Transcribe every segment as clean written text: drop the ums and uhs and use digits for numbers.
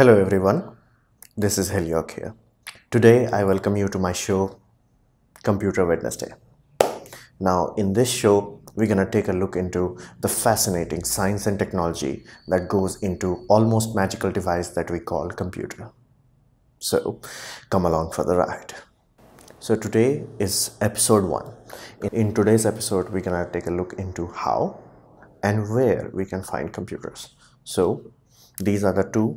Hello everyone, this is Heliok here. Today I welcome you to my show, Computer Witness Day. Now in this show, we're gonna take a look into the fascinating science and technology that goes into almost magical device that we call computer. So come along for the ride. So today is episode 1. In today's episode, we're gonna take a look into how and where we can find computers. So these are the two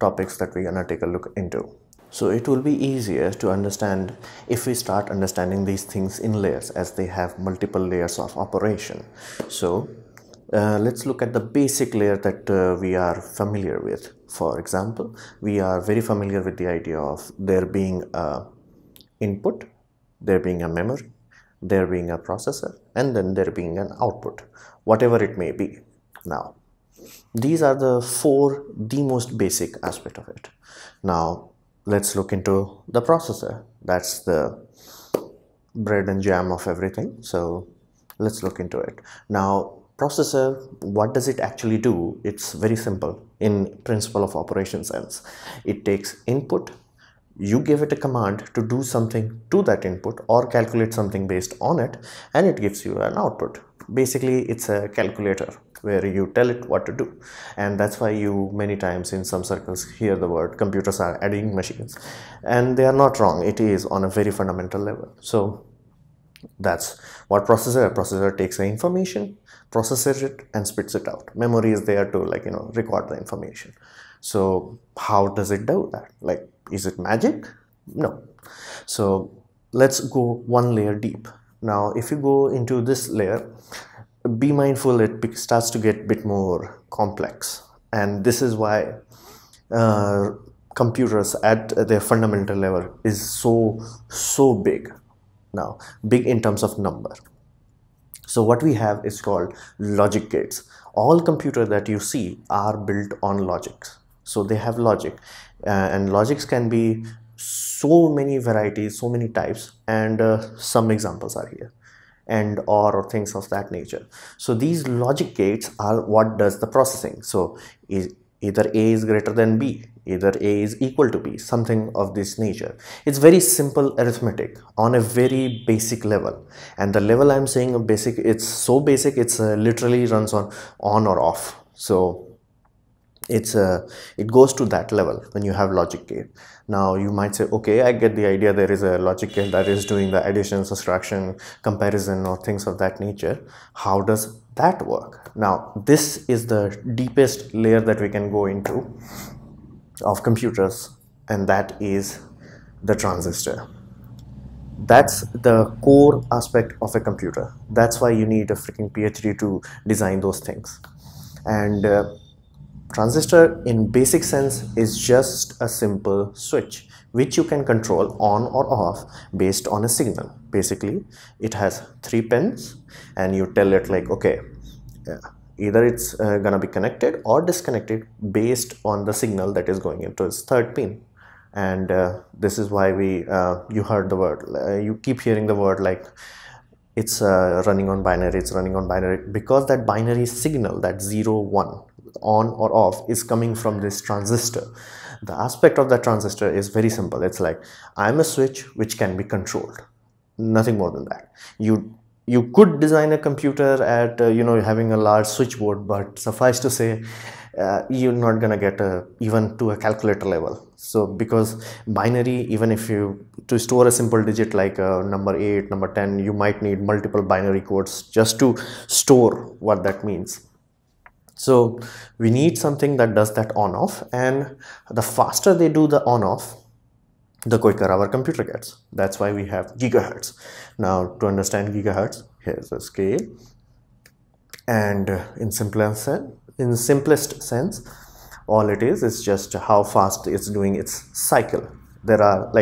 topics that we're gonna take a look into. So it will be easier to understand if we start understanding these things in layers, as they have multiple layers of operation. So let's look at the basic layer that we are familiar with. For example, we are very familiar with the idea of there being a input, there being a memory, there being a processor, and then there being an output, whatever it may be. Now, these are the most basic aspect of it. Now let's look into the processor. That's the bread and jam of everything. So let's look into it. Now processor, what does it actually do? It's very simple in principle of operation sense. It takes input, you give it a command to do something to that input or calculate something based on it, and it gives you an output. Basically it's a calculator where you tell it what to do, and that's why you many times in some circles hear the word computers are adding machines, and they are not wrong. It is on a very fundamental level. So that's what processor takes the information, processes it, and spits it out. Memory is there to record the information. So how does it do that? Like, is it magic? No. So let's go one layer deep. Now if you go into this layer, be mindful it starts to get a bit more complex, and this is why computers at their fundamental level is so big. Now big in terms of number. So what we have is called logic gates. All computers that you see are built on logics. So they have logic, and logics can be so many varieties, so many types, and some examples are here, and or things of that nature. So these logic gates are what does the processing. So either A is greater than B, either A is equal to B, something of this nature. It's very simple arithmetic on a very basic level, and the level I'm saying basic, it's so basic it's literally runs on or off. So it goes to that level when you have logic gate. Now you might say, okay, I get the idea, there is a logic gate that is doing the addition, subtraction, comparison, or things of that nature. How does that work? Now this is the deepest layer that we can go into of computers, and that is the transistor. That's the core aspect of a computer. That's why you need a freaking PhD to design those things. And transistor in basic sense is just a simple switch which you can control on or off based on a signal. Basically it has 3 pins, and you tell it like, okay, either it's gonna be connected or disconnected based on the signal that is going into its 3rd pin. And this is why you heard the word, you keep hearing the word like it's running on binary, it's running on binary, because that binary signal, that 0, 1, on or off, is coming from this transistor. The aspect of that transistor is very simple. It's like, I'm a switch which can be controlled, nothing more than that. You could design a computer at having a large switchboard, but suffice to say you're not gonna get even to a calculator level. So because binary, even if you to store a simple digit like number 8, number 10, you might need multiple binary codes just to store what that means. So we need something that does that on off, and the faster they do the on off, the quicker our computer gets. That's why we have gigahertz. Now to understand gigahertz, here's a scale, and in simplest sense, all it is just how fast it's doing its cycle. There are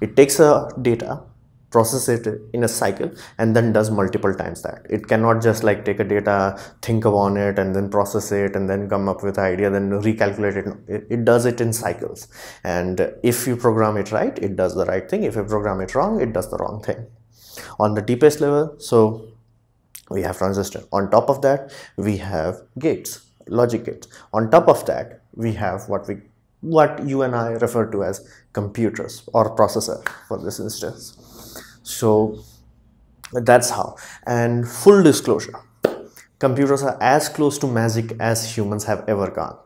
it takes a data, process it in a cycle, and then does multiple times that. It cannot just take a data, think upon it, and then process it, and then come up with an idea, then recalculate it. It does it in cycles, and if you program it right, it does the right thing. If you program it wrong, it does the wrong thing on the deepest level. So we have transistor. On top of that, we have gates. logic gate. On top of that, we have what you and I refer to as computers or processor for this instance. So that's how. And full disclosure, computers are as close to magic as humans have ever gone.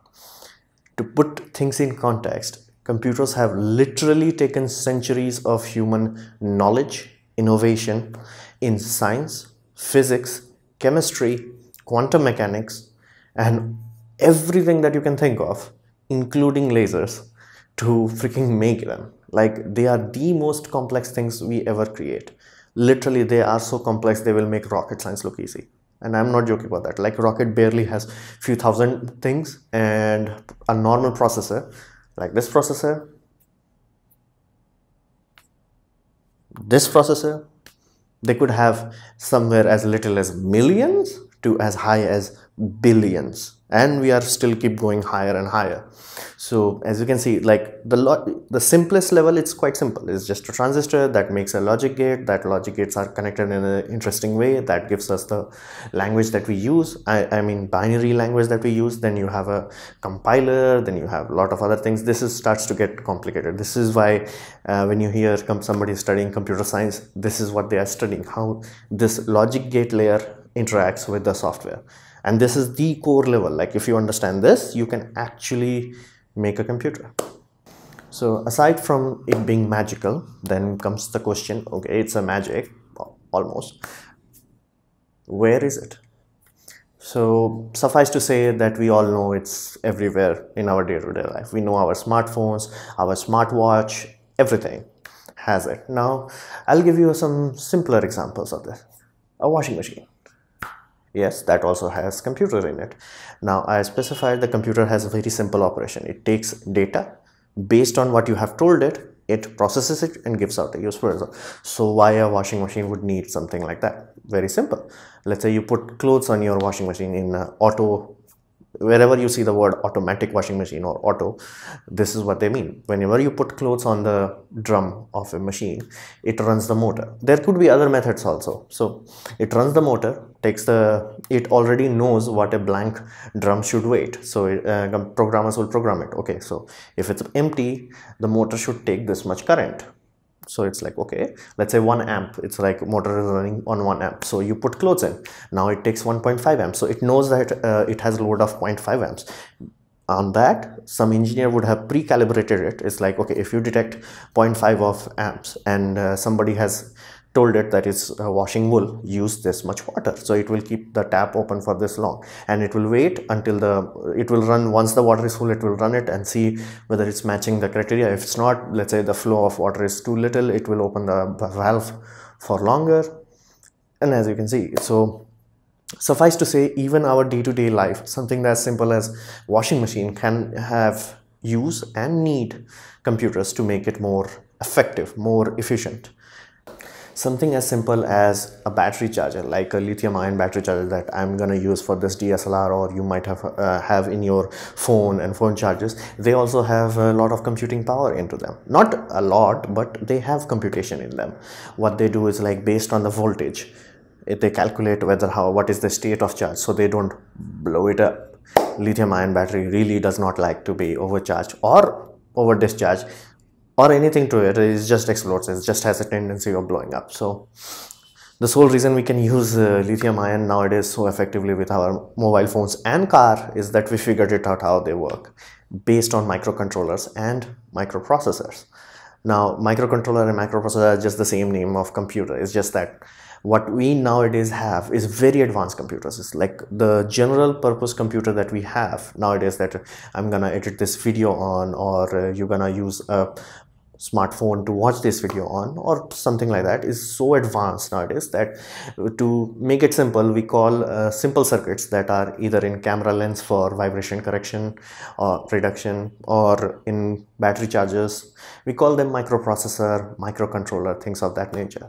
To put things in context, computers have literally taken centuries of human knowledge, innovation in science, physics, chemistry, quantum mechanics, and everything that you can think of, including lasers, to freaking make them. Like, they are the most complex things we ever create. Literally, they are so complex they will make rocket science look easy. And I'm not joking about that. Like, rocket barely has few thousand things, and a normal processor, like this processor, they could have somewhere as little as millions to as high as billions. And we are still keep going higher and higher. So as you can see, like the simplest level, it's quite simple. It's just a transistor that makes a logic gate. That logic gates are connected in an interesting way that gives us the language that we use. I mean binary language that we use. Then you have a compiler. Then you have a lot of other things. This is starts to get complicated. This is why when you hear somebody studying computer science, this is what they are studying: how this logic gate layer interacts with the software. And this is the core level. Like, if you understand this, you can actually make a computer. So aside from it being magical, then comes the question, okay, it's a magic, almost. Where is it? So suffice to say that we all know it's everywhere in our day-to-day life. We know our smartphones, our smartwatch, everything has it. Now, I'll give you some simpler examples of this. A washing machine. Yes, that also has computer in it. Now, I specified the computer has a very simple operation. It takes data, based on what you have told it, it processes it and gives out a useful result. So why a washing machine would need something like that? Very simple. Let's say you put clothes on your washing machine in auto, wherever you see the word automatic washing machine or auto, this is what they mean. Whenever you put clothes on the drum of a machine, it runs the motor. There could be other methods also. So it runs the motor, it already knows what a blank drum should weight. So programmers will program it. Okay, so if it's empty, the motor should take this much current. So it's like, okay, let's say 1 amp, it's like motor is running on 1 amp. So you put clothes in, now it takes 1.5 amps. So it knows that it has a load of 0.5 amps. On that, some engineer would have pre-calibrated it. It's like, okay, if you detect 0.5 of amps and somebody has told it that it's washing wool, use this much water. So it will keep the tap open for this long and it will wait until it will run. Once the water is full, it will run it and see whether it's matching the criteria. If it's not, let's say the flow of water is too little, it will open the valve for longer. And as you can see, so suffice to say, even our day-to-day life, something that's simple as washing machine can have use and need computers to make it more effective, more efficient. Something as simple as a battery charger, like a lithium-ion battery charger that I'm gonna use for this DSLR, or you might have in your phone and phone chargers. They also have a lot of computing power into them. Not a lot, but they have computation in them. What they do is, like, based on the voltage, they calculate what is the state of charge, so they don't blow it up. Lithium-ion battery really does not like to be overcharged or over-discharged, or anything to it. It just explodes. It just has a tendency of blowing up. So the sole reason we can use lithium ion nowadays so effectively with our mobile phones and car is that we figured it out how they work based on microcontrollers and microprocessors. Now, microcontroller and microprocessor are just the same name of computer. It's just that what we nowadays have is very advanced computers. It's like the general purpose computer that we have nowadays, that I'm gonna edit this video on, or you're gonna use a smartphone to watch this video on, or something like that, is so advanced nowadays that, to make it simple, we call simple circuits that are either in camera lens for vibration correction or reduction, or in battery chargers. We call them microprocessor, microcontroller, things of that nature.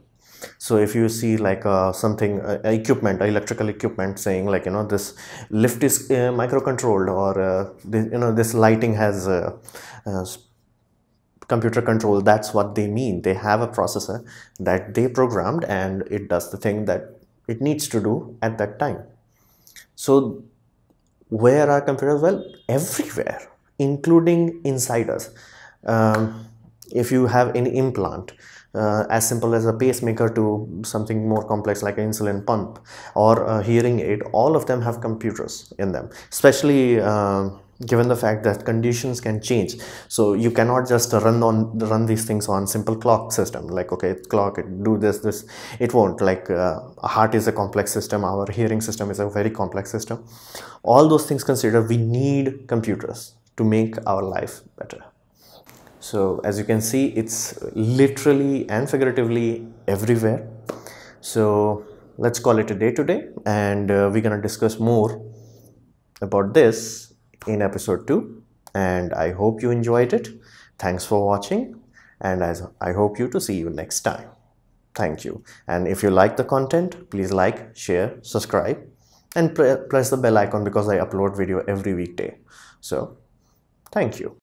So if you see like electrical equipment saying, like, you know, this lift is microcontrolled, or this lighting has computer control, that's what they mean. They have a processor that they programmed and it does the thing that it needs to do at that time. So Where are computers? Well, everywhere, including inside us. If you have an implant, as simple as a pacemaker to something more complex like an insulin pump or a hearing aid, all of them have computers in them, especially given the fact that conditions can change. So you cannot just run these things on simple clock system, like, okay, clock, do this, it won't. Like heart is a complex system, our hearing system is a very complex system. All those things considered, we need computers to make our life better. So as you can see, it's literally and figuratively everywhere. So let's call it a day today, and we're gonna discuss more about this in episode 2, and I hope you enjoyed it. Thanks for watching, and I hope you to see you next time. Thank you. And if you like the content, please like, share, subscribe, and press the bell icon, because I upload video every weekday. So thank you.